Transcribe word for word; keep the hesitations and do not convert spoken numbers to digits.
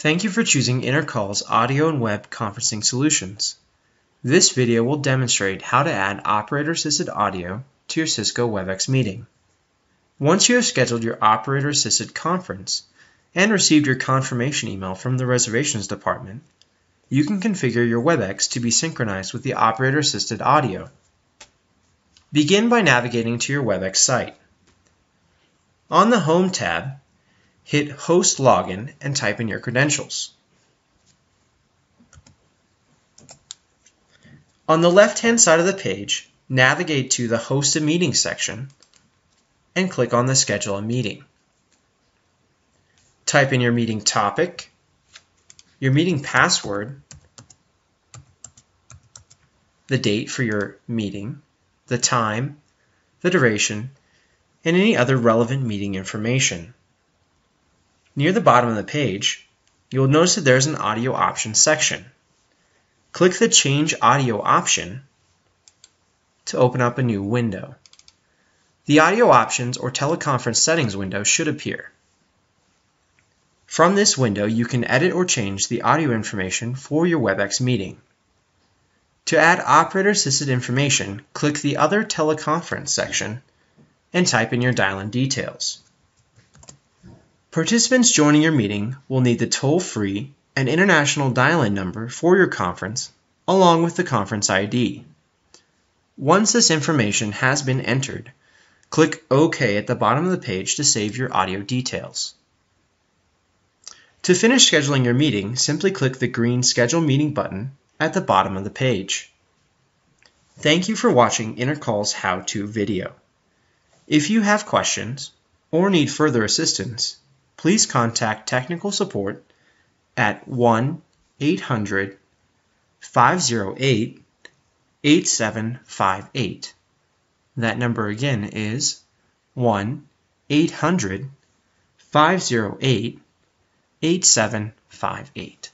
Thank you for choosing InterCall's audio and web conferencing solutions. This video will demonstrate how to add operator-assisted audio to your Cisco WebEx meeting. Once you have scheduled your operator-assisted conference and received your confirmation email from the reservations department, you can configure your WebEx to be synchronized with the operator-assisted audio. Begin by navigating to your WebEx site. On the Home tab, hit Host Login and type in your credentials. On the left-hand side of the page, navigate to the Host a Meeting section and click on the Schedule a Meeting. Type in your meeting topic, your meeting password, the date for your meeting, the time, the duration, and any other relevant meeting information. Near the bottom of the page, you will notice that there is an audio option section. Click the Change Audio option to open up a new window. The Audio Options or Teleconference Settings window should appear. From this window, you can edit or change the audio information for your WebEx meeting. To add operator-assisted information, click the Other Teleconference section and type in your dial-in details. Participants joining your meeting will need the toll-free and international dial-in number for your conference, along with the conference I D. Once this information has been entered, click OK at the bottom of the page to save your audio details. To finish scheduling your meeting, simply click the green Schedule Meeting button at the bottom of the page. Thank you for watching InterCall's how-to video. If you have questions or need further assistance, please contact technical support at one eight hundred, five oh eight, eight seven five eight. That number again is one eight hundred, five oh eight, eight seven five eight.